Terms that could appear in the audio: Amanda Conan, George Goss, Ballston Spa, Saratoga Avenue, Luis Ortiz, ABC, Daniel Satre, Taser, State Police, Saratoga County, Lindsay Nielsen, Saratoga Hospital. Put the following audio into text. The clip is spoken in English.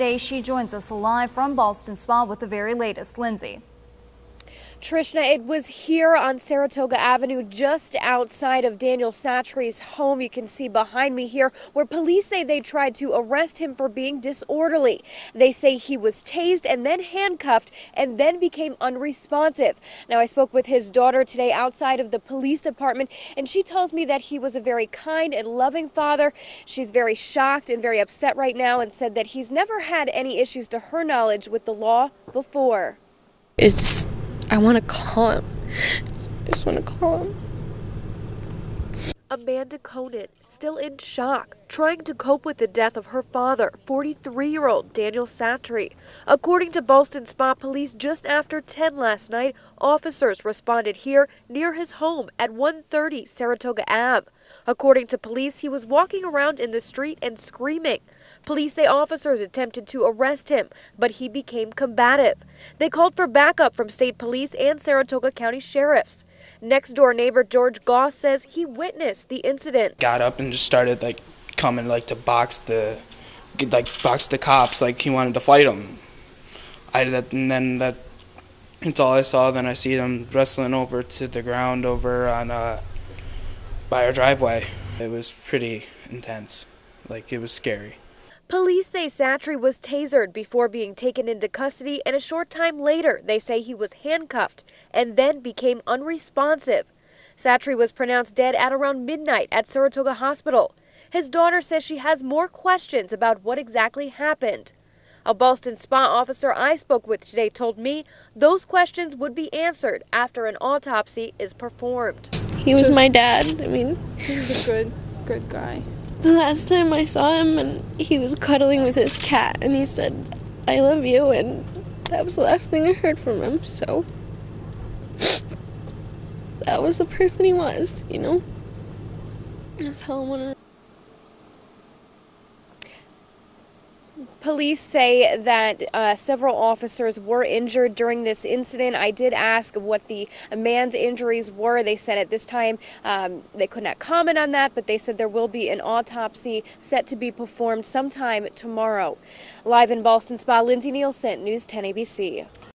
today. She joins us live from Ballston Spa with the very latest. Lindsay. Trishna, it was here on Saratoga Avenue, just outside of Daniel Satre's home. You can see behind me here where police say they tried to arrest him for being disorderly. They say he was tased and then handcuffed and then became unresponsive. Now, I spoke with his daughter today outside of the police department, and she tells me that he was a very kind and loving father. She's very shocked and very upset right now and said that he's never had any issues to her knowledge with the law before. I want to call him. I just want to call him. Amanda Conan, still in shock, trying to cope with the death of her father, 43-year-old Daniel Satre. According to Ballston Spa Police, just after 10 last night, officers responded here near his home at 130 Saratoga Ave. According to police, he was walking around in the street and screaming. Police say officers attempted to arrest him, but he became combative. They called for backup from state police and Saratoga County sheriffs. Next-door neighbor George Goss says he witnessed the incident. Got up and just started coming to box the cops, he wanted to fight them. That's all I saw. Then I see them wrestling over to the ground over on by our driveway. It was pretty intense. It was scary. Police say Satre was tasered before being taken into custody, and a short time later, they say he was handcuffed and then became unresponsive. Satre was pronounced dead at around midnight at Saratoga Hospital. His daughter says she has more questions about what exactly happened. A Ballston Spa officer I spoke with today told me those questions would be answered after an autopsy is performed. He was my dad. I mean, he was a good guy. The last time I saw him, and he was cuddling with his cat, and he said, "I love you," and that was the last thing I heard from him, so that was the person he was, you know? That's how I wanna. Police say that several officers were injured during this incident. I did ask what the man's injuries were. They said at this time they could not comment on that, but they said there will be an autopsy set to be performed sometime tomorrow. Live in Ballston Spa, Lindsay Nielsen, News 10 ABC.